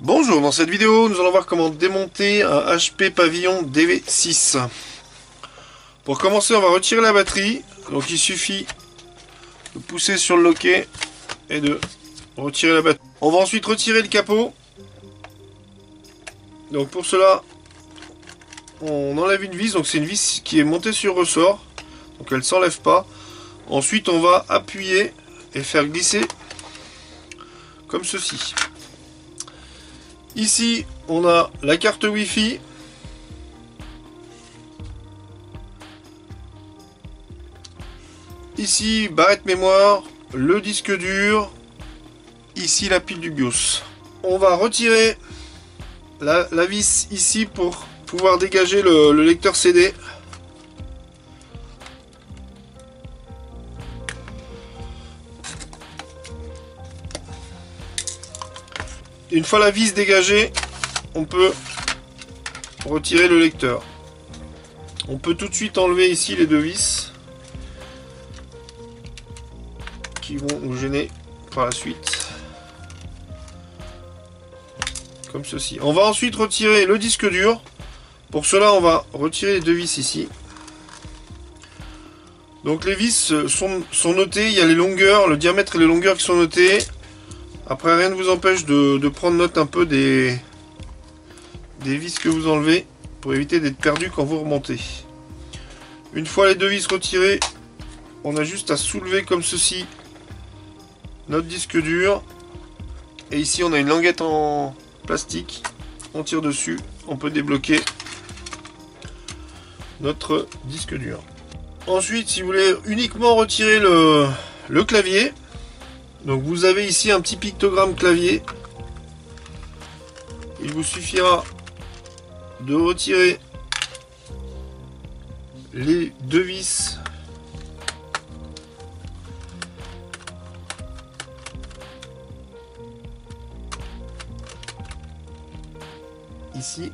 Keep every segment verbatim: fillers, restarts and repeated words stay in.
Bonjour, dans cette vidéo, nous allons voir comment démonter un H P Pavilion D V six. Pour commencer, on va retirer la batterie. Donc il suffit de pousser sur le loquet et de retirer la batterie. On va ensuite retirer le capot. Donc pour cela, on enlève une vis. Donc c'est une vis qui est montée sur ressort. Donc elle ne s'enlève pas. Ensuite, on va appuyer et faire glisser comme ceci. Ici, on a la carte Wi-Fi. Ici, barrette mémoire, le disque dur. Ici, la pile du BIOS. On va retirer la, la vis ici pour pouvoir dégager le, le lecteur C D. Une fois la vis dégagée, on peut retirer le lecteur. On peut tout de suite enlever ici les deux vis qui vont nous gêner par la suite. Comme ceci. On va ensuite retirer le disque dur. Pour cela, on va retirer les deux vis ici. Donc les vis sont, sont notées, il y a les longueurs, le diamètre et les longueurs qui sont notées. Après, rien ne vous empêche de, de prendre note un peu des, des vis que vous enlevez pour éviter d'être perdu quand vous remontez. Une fois les deux vis retirées, on a juste à soulever comme ceci notre disque dur. Et ici, on a une languette en plastique. On tire dessus, on peut débloquer notre disque dur. Ensuite, si vous voulez uniquement retirer le, le clavier, donc vous avez ici un petit pictogramme clavier. Il vous suffira de retirer les deux vis ici.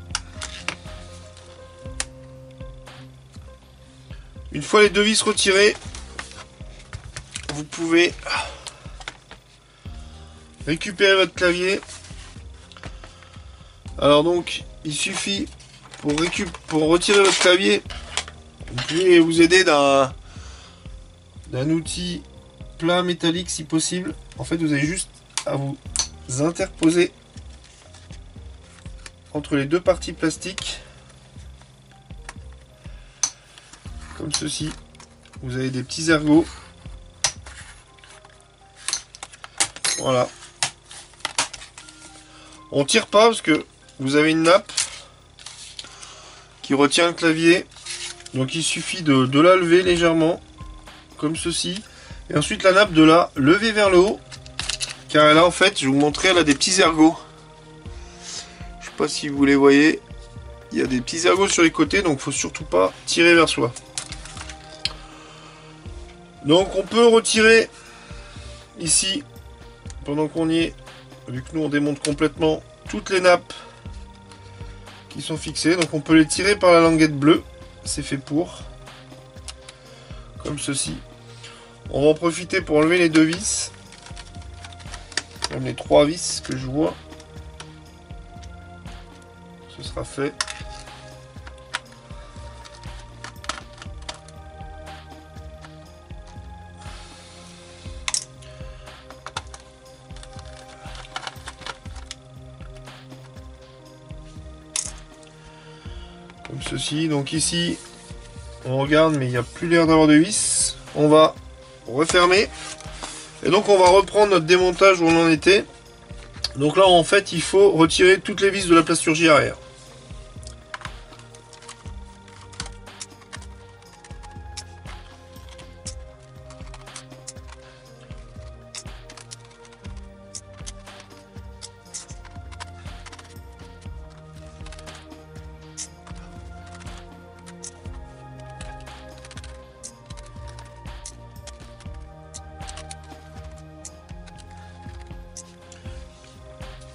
Une fois les deux vis retirées, vous pouvez récupérez votre clavier. Alors donc il suffit pour, récup pour retirer votre clavier, vous pouvez vous aider d'un d'un outil plat métallique si possible. En fait, vous avez juste à vous interposer entre les deux parties plastiques comme ceci. Vous avez des petits ergots, voilà. On tire pas parce que vous avez une nappe qui retient le clavier. Donc il suffit de, de la lever légèrement, comme ceci. Et ensuite la nappe de la lever vers le haut. Car là en fait, je vais vous montrer, elle a des petits ergots. Je sais pas si vous les voyez. Il y a des petits ergots sur les côtés, donc il ne faut surtout pas tirer vers soi. Donc on peut retirer ici, pendant qu'on y est. Vu que nous on démonte complètement toutes les nappes qui sont fixées, donc on peut les tirer par la languette bleue, c'est fait pour, comme ceci. On va en profiter pour enlever les deux vis, même les trois vis que je vois, ce sera fait. Comme ceci. Donc ici on regarde, mais il n'y a plus l'air d'avoir de vis. On va refermer et donc on va reprendre notre démontage où on en était. Donc là en fait il faut retirer toutes les vis de la plasturgie arrière.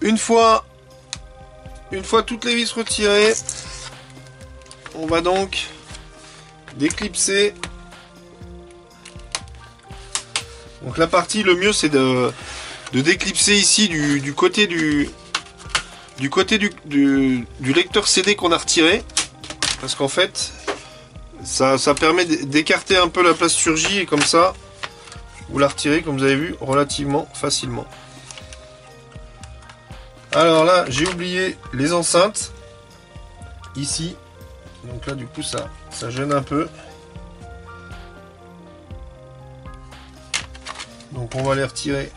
Une fois, une fois toutes les vis retirées, on va donc déclipser. Donc la partie, le mieux c'est de, de déclipser ici du, du côté du, du côté du, du, du lecteur C D qu'on a retiré, parce qu'en fait ça, ça permet d'écarter un peu la plasturgie et comme ça vous la retirez, comme vous avez vu, relativement facilement. Alors là j'ai oublié les enceintes ici, donc là du coup ça, ça gêne un peu, donc on va les retirer.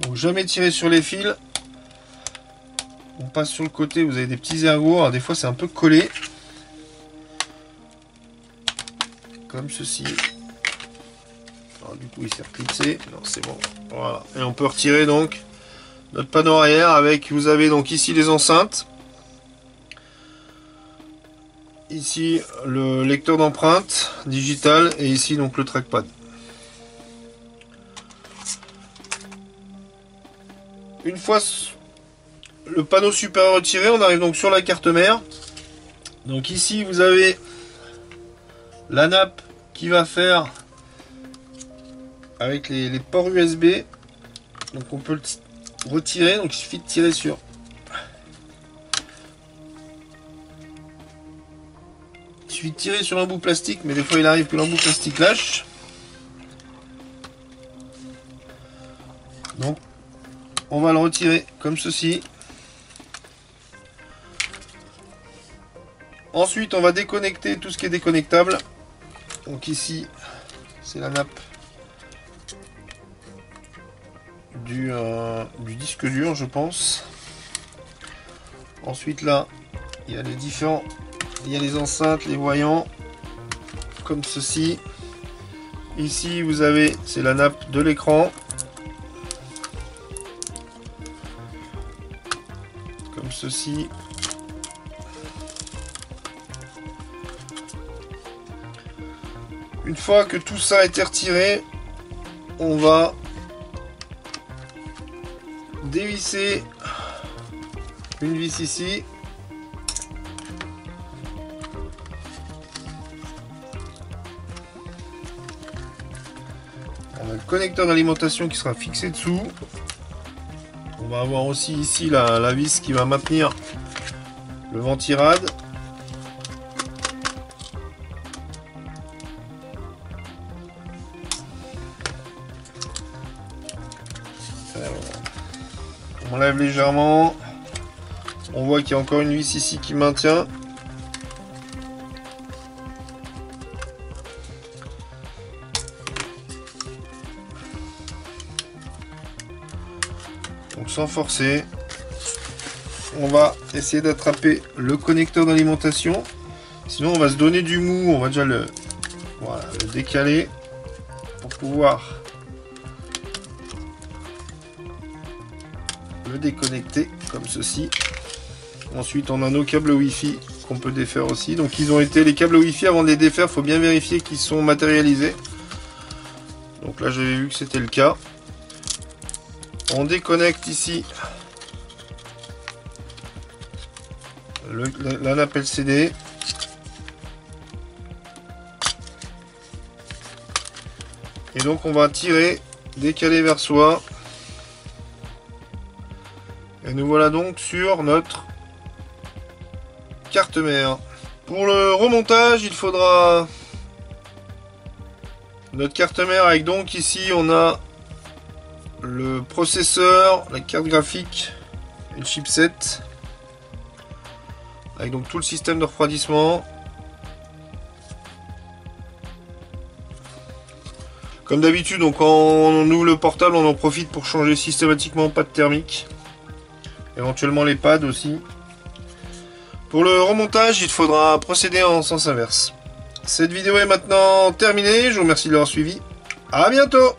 Donc jamais tirer sur les fils, on passe sur le côté, vous avez des petits ergots, alors des fois c'est un peu collé comme ceci. Alors, du coup il s'est reclipsé, non c'est bon, voilà, et on peut retirer donc notre panneau arrière avec, vous avez donc ici les enceintes, ici le lecteur d'empreintes digitales et ici donc le trackpad. Une fois le panneau supérieur retiré, on arrive donc sur la carte mère. Donc ici vous avez la nappe qui va faire avec les, les ports U S B, donc on peut le retirer, donc il suffit de tirer sur. Il suffit de tirer sur un bout plastique, mais des fois il arrive que l'embout plastique lâche. Donc on va le retirer comme ceci. Ensuite on va déconnecter tout ce qui est déconnectable. Donc ici c'est la nappe du, euh, du disque dur je pense. Ensuite là il y a les différents, il y a les enceintes, les voyants comme ceci. Ici vous avez, c'est la nappe de l'écran comme ceci. Une fois que tout ça a été retiré, on va dévisser une vis ici. On a le connecteur d'alimentation qui sera fixé dessous. On va avoir aussi ici la, la vis qui va maintenir le ventirad. On lève légèrement, on voit qu'il y a encore une vis ici qui maintient. Donc sans forcer, on va essayer d'attraper le connecteur d'alimentation. Sinon on va se donner du mou, on va déjà le, voilà, le décaler pour pouvoir le déconnecter comme ceci. Ensuite on a nos câbles wifi qu'on peut défaire aussi, donc ils ont été, les câbles wifi avant de les défaire faut bien vérifier qu'ils sont matérialisés, donc là j'avais vu que c'était le cas. On déconnecte ici le, la, la nappe L C D. Et donc on va tirer, décaler vers soi. Et nous voilà donc sur notre carte mère. Pour le remontage, il faudra notre carte mère avec donc ici on a le processeur, la carte graphique et le chipset. Avec donc tout le système de refroidissement. Comme d'habitude, donc quand on ouvre le portable, on en profite pour changer systématiquement pad thermique. Éventuellement les pads aussi. Pour le remontage, il faudra procéder en sens inverse. Cette vidéo est maintenant terminée. Je vous remercie de l'avoir suivi. À bientôt!